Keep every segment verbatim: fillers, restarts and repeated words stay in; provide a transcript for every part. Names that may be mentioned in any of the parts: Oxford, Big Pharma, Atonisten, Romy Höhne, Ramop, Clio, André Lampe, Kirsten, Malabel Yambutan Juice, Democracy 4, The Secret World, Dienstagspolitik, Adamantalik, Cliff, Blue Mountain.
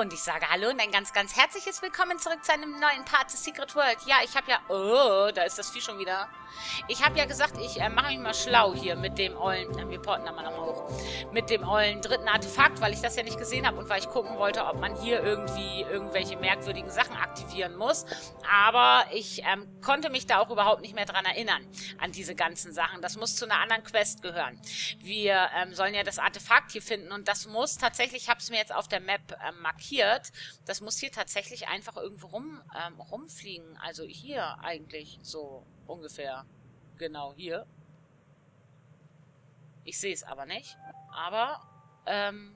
Und ich sage Hallo und ein ganz, ganz herzliches Willkommen zurück zu einem neuen Part The Secret World. Ja, ich habe ja... Oh, da ist das Vieh schon wieder. Ich habe ja gesagt, ich äh, mache mich mal schlau hier mit dem ollen... Äh, wir porten da mal nochmal hoch. Mit dem ollen dritten Artefakt, weil ich das ja nicht gesehen habe und weil ich gucken wollte, ob man hier irgendwie irgendwelche merkwürdigen Sachen aktivieren muss. Aber ich ähm, konnte mich da auch überhaupt nicht mehr dran erinnern, an diese ganzen Sachen. Das muss zu einer anderen Quest gehören. Wir ähm, sollen ja das Artefakt hier finden und das muss tatsächlich... Ich habe es mir jetzt auf der Map ähm, markiert. Das muss hier tatsächlich einfach irgendwo rum, ähm, rumfliegen. Also hier eigentlich so ungefähr. Genau hier. Ich sehe es aber nicht. Aber, ähm,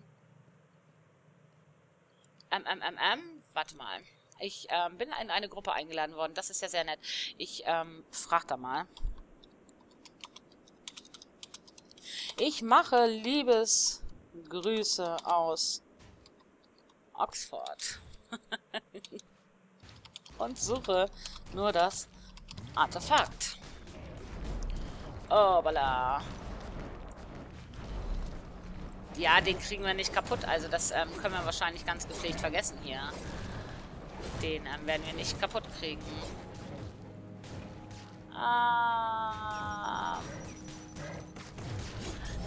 ähm, ähm, ähm, ähm, warte mal. Ich ähm, bin in eine Gruppe eingeladen worden. Das ist ja sehr nett. Ich ähm, frage da mal. Ich mache Liebesgrüße aus Oxford. Und suche nur das Artefakt. Oh, voilà. Ja, den kriegen wir nicht kaputt. Also das ähm, können wir wahrscheinlich ganz gepflegt vergessen hier. Den ähm, werden wir nicht kaputt kriegen. Ah...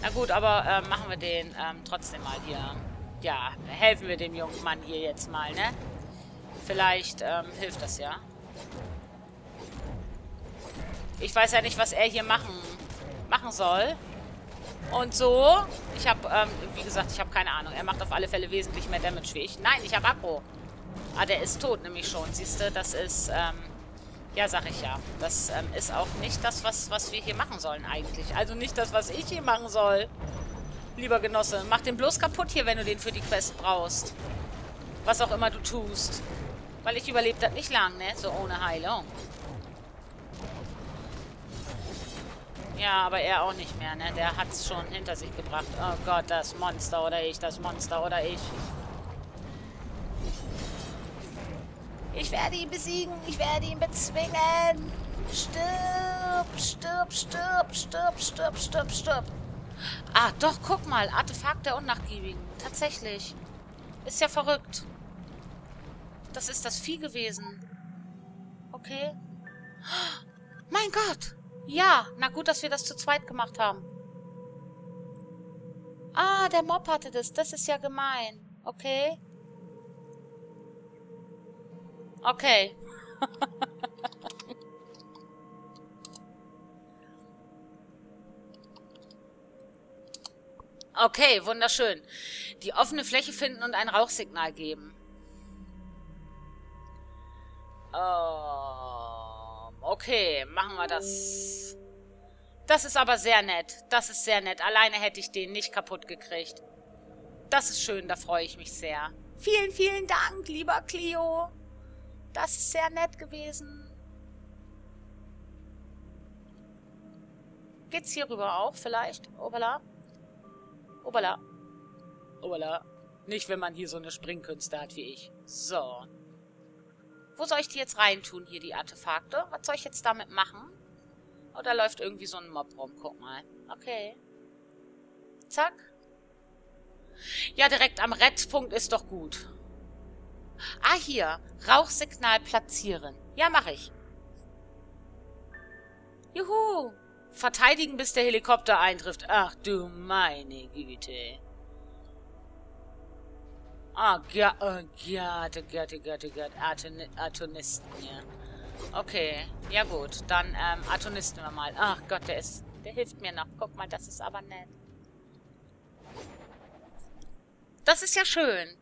Na gut, aber äh, machen wir den ähm, trotzdem mal hier. Ja, helfen wir dem jungen Mann hier jetzt mal, ne? Vielleicht ähm, hilft das ja. Ich weiß ja nicht, was er hier machen, machen soll. Und so, ich habe, ähm, wie gesagt, ich habe keine Ahnung. Er macht auf alle Fälle wesentlich mehr Damage wie ich. Nein, ich habe Aggro. Ah, der ist tot nämlich schon, siehst du? Das ist, ähm... ja, sag ich ja. Das ähm, ist auch nicht das, was, was wir hier machen sollen eigentlich. Also nicht das, was ich hier machen soll. Lieber Genosse, mach den bloß kaputt hier, wenn du den für die Quest brauchst. Was auch immer du tust. Weil ich überlebe das nicht lang, ne? So ohne Heilung. Ja, aber er auch nicht mehr, ne? Der hat's schon hinter sich gebracht. Oh Gott, das Monster oder ich, das Monster oder ich. Ich werde ihn besiegen. Ich werde ihn bezwingen. Stirb, stirb, stirb, stirb, stirb, stirb, stirb. Ah, doch, guck mal. Artefakt der Unnachgiebigen. Tatsächlich. Ist ja verrückt. Das ist das Vieh gewesen. Okay. Mein Gott. Ja, na gut, dass wir das zu zweit gemacht haben. Ah, der Mob hatte das. Das ist ja gemein. Okay. Okay. Okay, wunderschön. Die offene Fläche finden und ein Rauchsignal geben. Oh, okay, machen wir das. Das ist aber sehr nett. Das ist sehr nett. Alleine hätte ich den nicht kaputt gekriegt. Das ist schön, da freue ich mich sehr. Vielen, vielen Dank, lieber Clio. Das ist sehr nett gewesen. Geht's hier rüber auch vielleicht? Obala. Obala. Obala. Nicht, wenn man hier so eine Springkünste hat wie ich. So. Wo soll ich die jetzt reintun, hier die Artefakte? Was soll ich jetzt damit machen? Oh, da läuft irgendwie so ein Mob rum. Guck mal. Okay. Zack. Ja, direkt am Rettpunkt ist doch gut. Ah, hier. Rauchsignal platzieren. Ja, mache ich. Juhu. Verteidigen, bis der Helikopter eintrifft. Ach du meine Güte. Ah, Gott, oh Gott, oh Gott, oh Gott, oh Gott. Atonisten hier. Okay, ja gut. Dann ähm, Atonisten wir mal. Ach Gott, der ist... Der hilft mir noch. Guck mal, das ist aber nett. Das ist ja schön.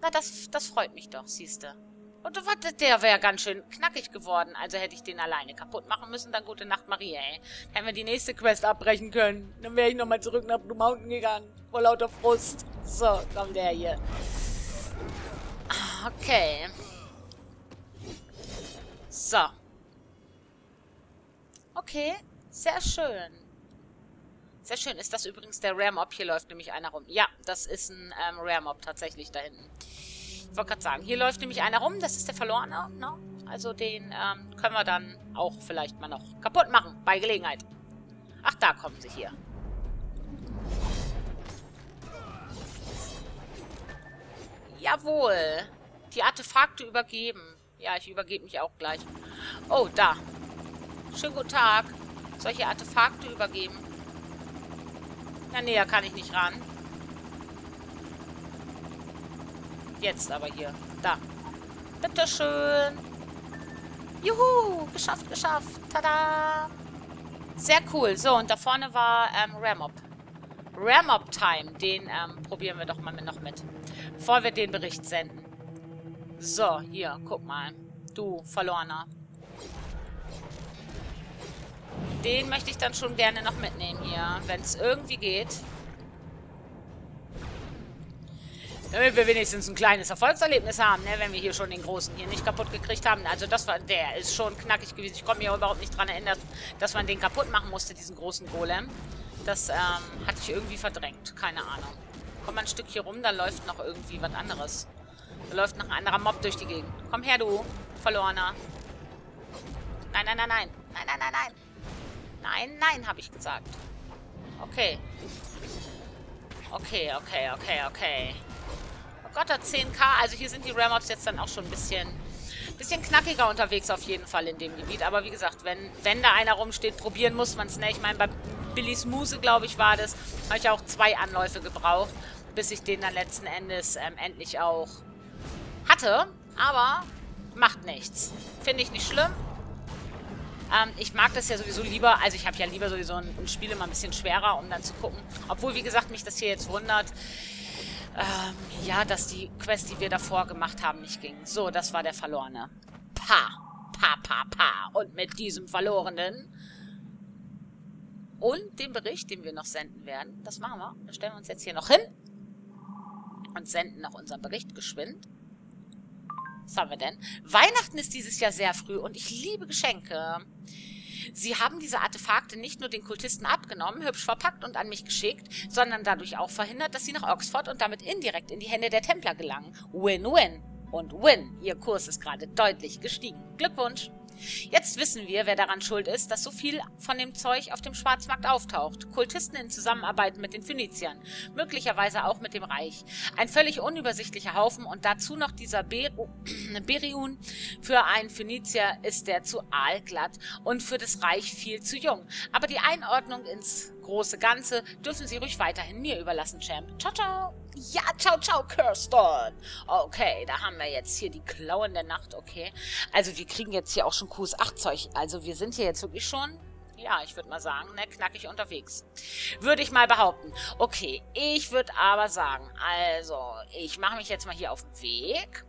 Na, das, das freut mich doch, siehste. Und warte, der wäre ganz schön knackig geworden. Also hätte ich den alleine kaputt machen müssen. Dann gute Nacht, Maria, ey. Hätten wir die nächste Quest abbrechen können. Dann wäre ich nochmal zurück nach Blue Mountain gegangen. Vor lauter Frust. So, komm der hier. Okay. So. Okay, sehr schön. Sehr schön. Ist das übrigens der Rare Mob? Hier läuft nämlich einer rum. Ja, das ist ein ähm, Rare Mob tatsächlich da hinten. Ich wollte gerade sagen, hier läuft nämlich einer rum. Das ist der Verlorene. Ne? Also den ähm, können wir dann auch vielleicht mal noch kaputt machen. Bei Gelegenheit. Ach, da kommen sie hier. Ja, Jawohl. Die Artefakte übergeben. Ja, ich übergebe mich auch gleich. Oh, da. Schönen guten Tag. Solche Artefakte übergeben. Na, näher kann ich nicht ran. Jetzt aber hier. Da. Bitteschön. Juhu. Geschafft, geschafft. Tada. Sehr cool. So, und da vorne war ähm, Ramop. Ramop-Time. Den ähm, probieren wir doch mal noch mit. Bevor wir den Bericht senden. So, hier. Guck mal. Du Verlorener. Den möchte ich dann schon gerne noch mitnehmen hier, wenn es irgendwie geht. Damit wir wenigstens ein kleines Erfolgserlebnis haben, ne? Wenn wir hier schon den Großen hier nicht kaputt gekriegt haben. Also das war, der ist schon knackig gewesen. Ich komme mir überhaupt nicht dran erinnern, dass man den kaputt machen musste, diesen großen Golem. Das ähm, hatte ich irgendwie verdrängt. Keine Ahnung. Komm mal ein Stück hier rum, da läuft noch irgendwie was anderes. Da läuft noch ein anderer Mob durch die Gegend. Komm her, du Verlorener. Nein, nein, nein, nein. Nein, nein, nein, nein. Nein, nein, habe ich gesagt. Okay. Okay, okay, okay, okay. Oh Gott, da zehn K. Also hier sind die Ramops jetzt dann auch schon ein bisschen, bisschen knackiger unterwegs auf jeden Fall in dem Gebiet. Aber wie gesagt, wenn, wenn da einer rumsteht, probieren muss man es nicht. Ich meine, bei Billys Muse, glaube ich, war das. Habe ich auch zwei Anläufe gebraucht, bis ich den dann letzten Endes ähm, endlich auch hatte. Aber macht nichts. Finde ich nicht schlimm. Ähm, ich mag das ja sowieso lieber, also ich habe ja lieber sowieso ein, ein Spiel immer ein bisschen schwerer, um dann zu gucken. Obwohl, wie gesagt, mich das hier jetzt wundert, ähm, ja, dass die Quest, die wir davor gemacht haben, nicht ging. So, das war der Verlorene. Pa, pa, pa, pa. Und mit diesem Verlorenen und dem Bericht, den wir noch senden werden, das machen wir. Da stellen wir uns jetzt hier noch hin und senden noch unseren Bericht geschwind. Was haben wir denn? Weihnachten ist dieses Jahr sehr früh und ich liebe Geschenke. Sie haben diese Artefakte nicht nur den Kultisten abgenommen, hübsch verpackt und an mich geschickt, sondern dadurch auch verhindert, dass sie nach Oxford und damit indirekt in die Hände der Templer gelangen. Win-win und win. Ihr Kurs ist gerade deutlich gestiegen. Glückwunsch. Jetzt wissen wir, wer daran schuld ist, dass so viel von dem Zeug auf dem Schwarzmarkt auftaucht. Kultisten in Zusammenarbeit mit den Phöniziern, möglicherweise auch mit dem Reich. Ein völlig unübersichtlicher Haufen und dazu noch dieser Ber Beriun. Für einen Phönizier ist der zu aalglatt und für das Reich viel zu jung. Aber die Einordnung ins große Ganze dürfen Sie ruhig weiterhin mir überlassen, Champ. Ciao, ciao. Ja, ciao, ciao, Kirsten. Okay, da haben wir jetzt hier die Klauen der Nacht, okay. Also wir kriegen jetzt hier auch schon Q S acht Zeug. Also wir sind hier jetzt wirklich schon, ja, ich würde mal sagen, ne, knackig unterwegs. Würde ich mal behaupten. Okay, ich würde aber sagen, also ich mache mich jetzt mal hier auf den Weg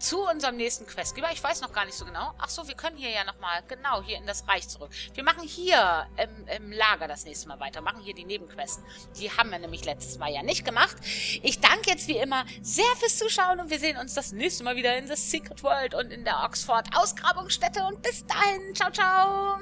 zu unserem nächsten Questgeber. Ich weiß noch gar nicht so genau. Ach so, wir können hier ja nochmal, genau, hier in das Reich zurück. Wir machen hier im, im Lager das nächste Mal weiter, machen hier die Nebenquests. Die haben wir nämlich letztes Mal ja nicht gemacht. Ich danke jetzt wie immer sehr fürs Zuschauen und wir sehen uns das nächste Mal wieder in The Secret World und in der Oxford Ausgrabungsstätte. Und bis dahin, ciao, ciao!